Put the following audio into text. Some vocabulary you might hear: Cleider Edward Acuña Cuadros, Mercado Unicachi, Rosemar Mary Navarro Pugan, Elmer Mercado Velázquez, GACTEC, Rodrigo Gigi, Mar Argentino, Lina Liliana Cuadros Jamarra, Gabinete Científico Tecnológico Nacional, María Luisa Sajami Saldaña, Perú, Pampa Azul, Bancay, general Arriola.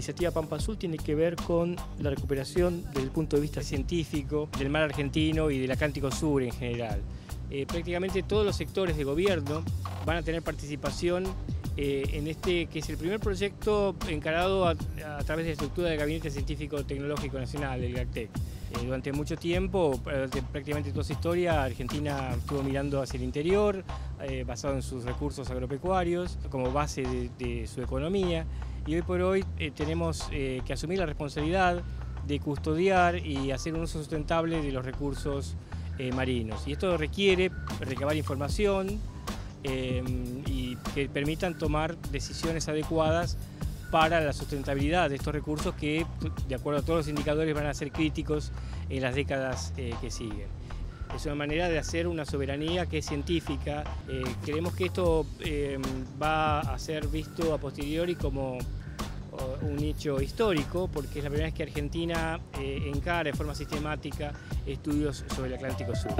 iniciativa Pampa Azul tiene que ver con la recuperación desde el punto de vista científico del mar argentino y del Atlántico Sur en general. Prácticamente todos los sectores de gobierno van a tener participación en este, que es el primer proyecto encarado a través de la estructura del Gabinete Científico Tecnológico Nacional, el GACTEC. Durante mucho tiempo, prácticamente toda su historia, Argentina estuvo mirando hacia el interior, basado en sus recursos agropecuarios, como base de su economía. Y hoy por hoy tenemos que asumir la responsabilidad de custodiar y hacer un uso sustentable de los recursos marinos. Y esto requiere recabar información y que permitan tomar decisiones adecuadas para la sustentabilidad de estos recursos que, de acuerdo a todos los indicadores, van a ser críticos en las décadas que siguen. Es una manera de hacer una soberanía que es científica. Creemos que esto va a ser visto a posteriori como un hecho histórico, porque es la primera vez que Argentina encara de forma sistemática estudios sobre el Atlántico Sur.